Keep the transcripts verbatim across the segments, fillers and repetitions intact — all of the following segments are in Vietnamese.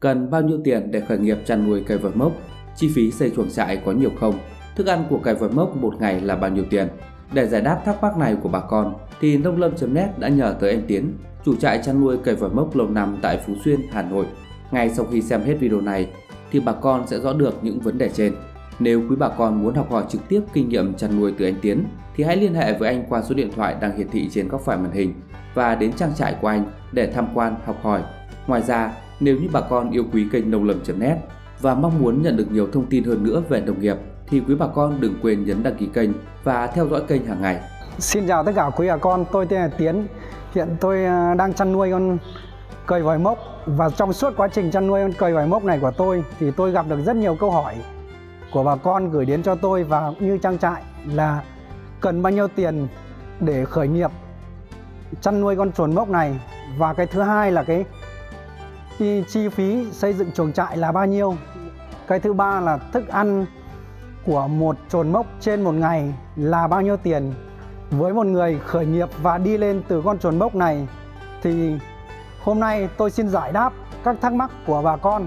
Cần bao nhiêu tiền để khởi nghiệp chăn nuôi cây vải mốc? Chi phí xây chuồng trại có nhiều không? Thức ăn của cây vải mốc một ngày là bao nhiêu tiền? Để giải đáp thắc mắc này của bà con thì nông lâm chấm net đã nhờ tới anh Tiến, chủ trại chăn nuôi cây vải mốc lâu năm tại Phú Xuyên, Hà Nội. Ngay sau khi xem hết video này thì bà con sẽ rõ được những vấn đề trên. Nếu quý bà con muốn học hỏi trực tiếp kinh nghiệm chăn nuôi từ anh Tiến thì hãy liên hệ với anh qua số điện thoại đang hiển thị trên góc phải màn hình và đến trang trại của anh để tham quan, học hỏi. Ngoài ra, nếu như bà con yêu quý kênh nông lâm chấm net và mong muốn nhận được nhiều thông tin hơn nữa về nông nghiệp thì quý bà con đừng quên nhấn đăng ký kênh và theo dõi kênh hàng ngày. Xin chào tất cả quý bà con, tôi tên là Tiến. Hiện tôi đang chăn nuôi con cây vải mốc và trong suốt quá trình chăn nuôi con cây vải mốc này của tôi thì tôi gặp được rất nhiều câu hỏi của bà con gửi đến cho tôi và như trang trại là cần bao nhiêu tiền để khởi nghiệp chăn nuôi con chuồn mốc này, và cái thứ hai là cái chi phí xây dựng chuồng trại là bao nhiêu, cái thứ ba là thức ăn của một chuồn mốc trên một ngày là bao nhiêu tiền. Với một người khởi nghiệp và đi lên từ con chuồn mốc này thì hôm nay tôi xin giải đáp các thắc mắc của bà con.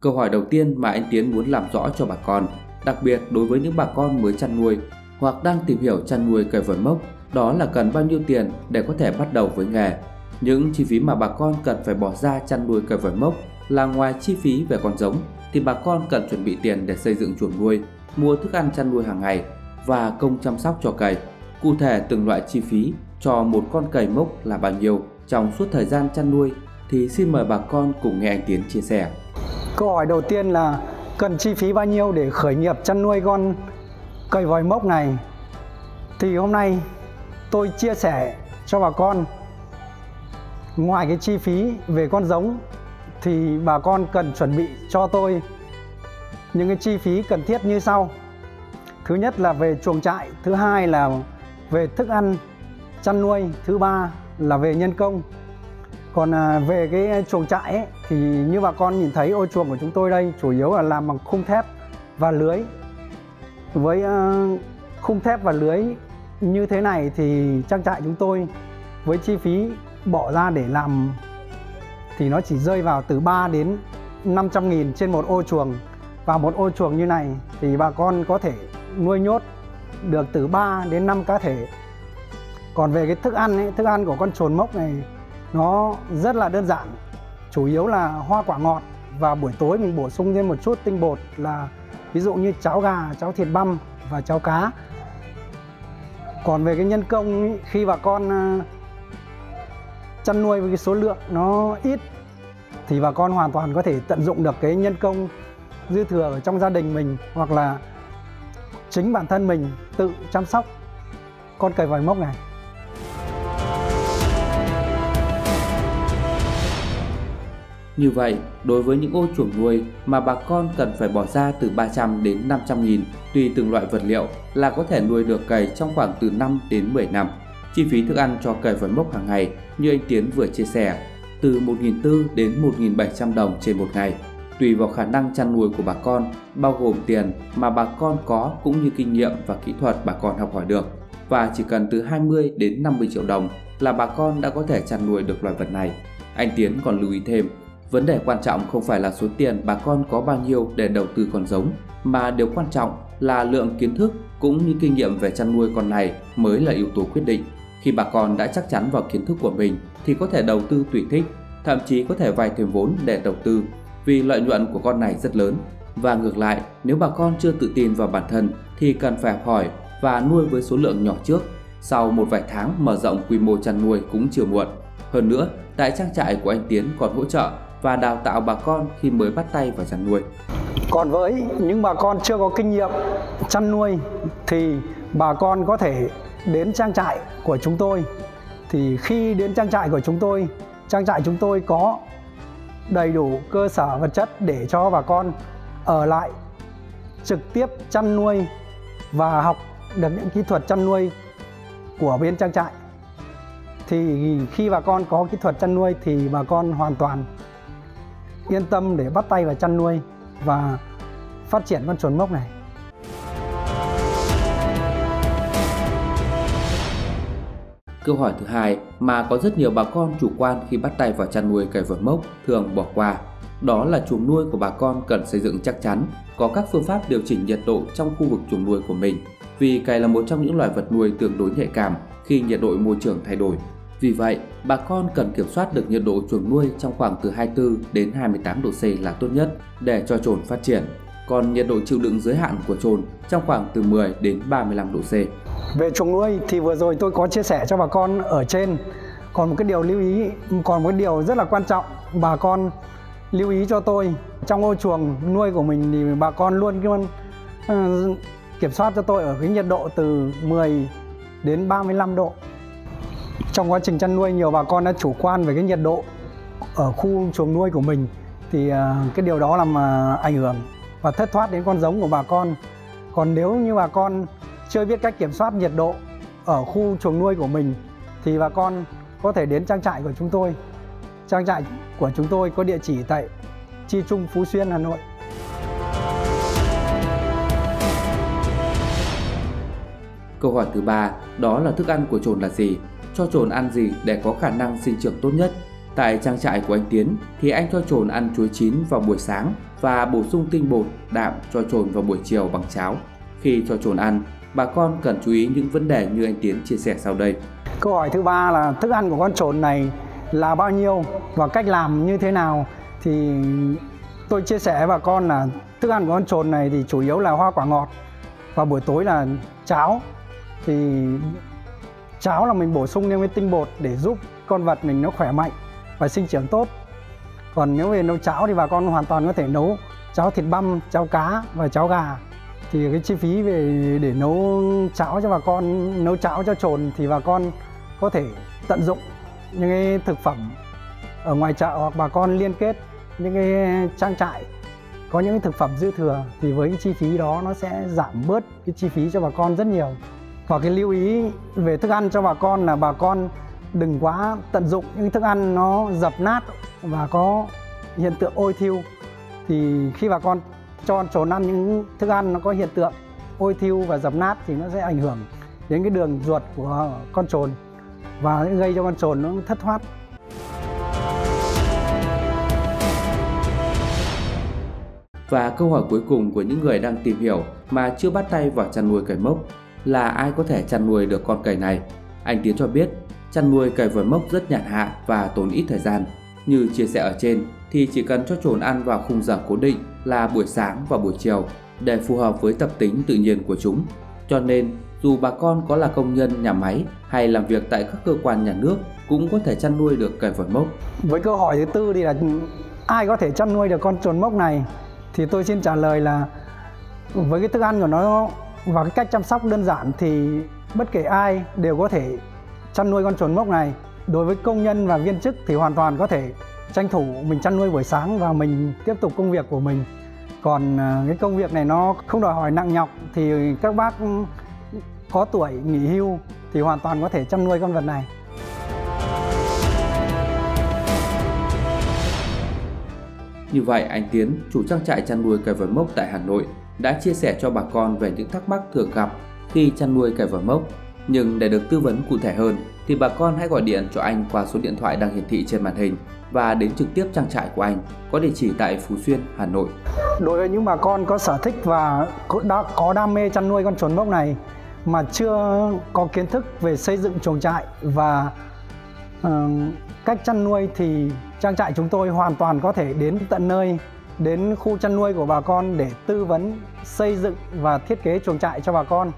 Câu hỏi đầu tiên mà anh Tiến muốn làm rõ cho bà con, đặc biệt đối với những bà con mới chăn nuôi hoặc đang tìm hiểu chăn nuôi cây vải mốc, đó là cần bao nhiêu tiền để có thể bắt đầu với nghề. Những chi phí mà bà con cần phải bỏ ra chăn nuôi cây vải mốc là ngoài chi phí về con giống thì bà con cần chuẩn bị tiền để xây dựng chuồng nuôi, mua thức ăn chăn nuôi hàng ngày và công chăm sóc cho cây. Cụ thể từng loại chi phí cho một con cây mốc là bao nhiêu trong suốt thời gian chăn nuôi thì xin mời bà con cùng nghe anh Tiến chia sẻ. Câu hỏi đầu tiên là cần chi phí bao nhiêu để khởi nghiệp chăn nuôi con cây vải mốc này, thì hôm nay tôi chia sẻ cho bà con. Ngoài cái chi phí về con giống thì bà con cần chuẩn bị cho tôi những cái chi phí cần thiết như sau. Thứ nhất là về chuồng trại, thứ hai là về thức ăn chăn nuôi, thứ ba là về nhân công. Còn về cái chuồng trại ấy, thì như bà con nhìn thấy ô chuồng của chúng tôi đây chủ yếu là làm bằng khung thép và lưới. Với khung thép và lưới như thế này thì trang trại chúng tôi với chi phí bỏ ra để làm thì nó chỉ rơi vào từ ba đến năm trăm nghìn trên một ô chuồng. Và một ô chuồng như này thì bà con có thể nuôi nhốt được từ ba đến năm cá thể. Còn về cái thức ăn ấy, thức ăn của con chuồn mốc này nó rất là đơn giản, chủ yếu là hoa quả ngọt và buổi tối mình bổ sung thêm một chút tinh bột, là ví dụ như cháo gà, cháo thịt băm và cháo cá. Còn về cái nhân công ấy, khi bà con chăn nuôi với cái số lượng nó ít thì bà con hoàn toàn có thể tận dụng được cái nhân công dư thừa ở trong gia đình mình hoặc là chính bản thân mình tự chăm sóc con cây vải mốc này. Như vậy, đối với những ô chuồng nuôi mà bà con cần phải bỏ ra từ ba trăm đến năm trăm nghìn tùy từng loại vật liệu là có thể nuôi được cây trong khoảng từ năm đến mười năm. Chi phí thức ăn cho cây vải mốc hàng ngày như anh Tiến vừa chia sẻ từ một nghìn bốn trăm đến một nghìn bảy trăm đồng trên một ngày. Tùy vào khả năng chăn nuôi của bà con, bao gồm tiền mà bà con có cũng như kinh nghiệm và kỹ thuật bà con học hỏi được, và chỉ cần từ hai mươi đến năm mươi triệu đồng là bà con đã có thể chăn nuôi được loài vật này. Anh Tiến còn lưu ý thêm, vấn đề quan trọng không phải là số tiền bà con có bao nhiêu để đầu tư con giống, mà điều quan trọng là lượng kiến thức cũng như kinh nghiệm về chăn nuôi con này mới là yếu tố quyết định. Khi bà con đã chắc chắn vào kiến thức của mình thì có thể đầu tư tùy thích, thậm chí có thể vay thêm vốn để đầu tư vì lợi nhuận của con này rất lớn. Và ngược lại, nếu bà con chưa tự tin vào bản thân thì cần phải học hỏi và nuôi với số lượng nhỏ trước, sau một vài tháng mở rộng quy mô chăn nuôi cũng chưa muộn. Hơn nữa, tại trang trại của anh Tiến còn hỗ trợ và đào tạo bà con khi mới bắt tay vào chăn nuôi. Còn với những bà con chưa có kinh nghiệm chăn nuôi thì bà con có thể đến trang trại của chúng tôi. Thì khi đến trang trại của chúng tôi, trang trại chúng tôi có đầy đủ cơ sở vật chất để cho bà con ở lại trực tiếp chăn nuôi và học được những kỹ thuật chăn nuôi của bên trang trại. Thì khi bà con có kỹ thuật chăn nuôi thì bà con hoàn toàn yên tâm để bắt tay vào chăn nuôi và phát triển con chuồn mốc này. Câu hỏi thứ hai mà có rất nhiều bà con chủ quan khi bắt tay vào chăn nuôi cây vượt mốc thường bỏ qua, đó là chuồng nuôi của bà con cần xây dựng chắc chắn, có các phương pháp điều chỉnh nhiệt độ trong khu vực chuồng nuôi của mình, vì cây là một trong những loài vật nuôi tương đối nhạy cảm khi nhiệt độ môi trường thay đổi. Vì vậy, bà con cần kiểm soát được nhiệt độ chuồng nuôi trong khoảng từ hai mươi tư đến hai mươi tám độ C là tốt nhất để cho chồn phát triển. Còn nhiệt độ chịu đựng giới hạn của chồn trong khoảng từ mười đến ba mươi lăm độ C. Về chuồng nuôi thì vừa rồi tôi có chia sẻ cho bà con ở trên. Còn một cái điều lưu ý, còn một cái điều rất là quan trọng bà con lưu ý cho tôi, trong ô chuồng nuôi của mình thì bà con luôn, luôn uh, kiểm soát cho tôi ở cái nhiệt độ từ mười đến ba mươi lăm độ. Trong quá trình chăn nuôi nhiều bà con đã chủ quan về cái nhiệt độ ở khu chuồng nuôi của mình, thì uh, cái điều đó làm uh, ảnh hưởng và thất thoát đến con giống của bà con. Còn nếu như bà con chưa biết cách kiểm soát nhiệt độ ở khu chuồng nuôi của mình thì bà con có thể đến trang trại của chúng tôi. Trang trại của chúng tôi có địa chỉ tại Chi Trung, Phú Xuyên, Hà Nội. Câu hỏi thứ ba đó là thức ăn của chồn là gì? Cho chồn ăn gì để có khả năng sinh trưởng tốt nhất? Tại trang trại của anh Tiến thì anh cho chồn ăn chuối chín vào buổi sáng và bổ sung tinh bột, đạm cho chồn vào buổi chiều bằng cháo. Khi cho chồn ăn, bà con cần chú ý những vấn đề như anh Tiến chia sẻ sau đây. Câu hỏi thứ ba là thức ăn của con chồn này là bao nhiêu và cách làm như thế nào, thì tôi chia sẻ với bà con là thức ăn của con chồn này thì chủ yếu là hoa quả ngọt và buổi tối là cháo. Thì cháo là mình bổ sung thêm cái tinh bột để giúp con vật mình nó khỏe mạnh và sinh trưởng tốt. Còn nếu về nấu cháo thì bà con hoàn toàn có thể nấu cháo thịt băm, cháo cá và cháo gà. Thì cái chi phí về để nấu cháo cho bà con, nấu cháo cho chồn thì bà con có thể tận dụng những cái thực phẩm ở ngoài chợ, hoặc bà con liên kết những cái trang trại có những cái thực phẩm dư thừa, thì với cái chi phí đó nó sẽ giảm bớt cái chi phí cho bà con rất nhiều. Và cái lưu ý về thức ăn cho bà con là bà con đừng quá tận dụng những thức ăn nó dập nát và có hiện tượng ôi thiêu. Thì khi bà con cho chồn ăn những thức ăn nó có hiện tượng ôi thiêu và dập nát thì nó sẽ ảnh hưởng đến cái đường ruột của con chồn và gây cho con chồn nó thất thoát. Và câu hỏi cuối cùng của những người đang tìm hiểu mà chưa bắt tay vào chăn nuôi cây mốc là ai có thể chăn nuôi được con cây này. Anh Tiến cho biết chăn nuôi cây vượt mốc rất nhàn hạ và tốn ít thời gian. Như chia sẻ ở trên thì chỉ cần cho chồn ăn vào khung giờ cố định là buổi sáng và buổi chiều để phù hợp với tập tính tự nhiên của chúng. Cho nên dù bà con có là công nhân nhà máy hay làm việc tại các cơ quan nhà nước cũng có thể chăn nuôi được cây vượt mốc. Với câu hỏi thứ tư thì là ai có thể chăn nuôi được con chồn mốc này, thì tôi xin trả lời là với cái thức ăn của nó và cái cách chăm sóc đơn giản thì bất kể ai đều có thể chăn nuôi con chồn mốc này. Đối với công nhân và viên chức thì hoàn toàn có thể tranh thủ mình chăn nuôi buổi sáng và mình tiếp tục công việc của mình. Còn cái công việc này nó không đòi hỏi nặng nhọc, thì các bác có tuổi nghỉ hưu thì hoàn toàn có thể chăn nuôi con vật này. Như vậy, anh Tiến, chủ trang trại chăn nuôi cây vượt mốc tại Hà Nội, đã chia sẻ cho bà con về những thắc mắc thường gặp khi chăn nuôi cây vượt mốc. Nhưng để được tư vấn cụ thể hơn thì bà con hãy gọi điện cho anh qua số điện thoại đang hiển thị trên màn hình và đến trực tiếp trang trại của anh có địa chỉ tại Phú Xuyên, Hà Nội. Đối với những bà con có sở thích và đã có đam mê chăn nuôi con chồn mốc này mà chưa có kiến thức về xây dựng chuồng trại và uh, cách chăn nuôi, thì trang trại chúng tôi hoàn toàn có thể đến tận nơi, đến khu chăn nuôi của bà con để tư vấn xây dựng và thiết kế chuồng trại cho bà con.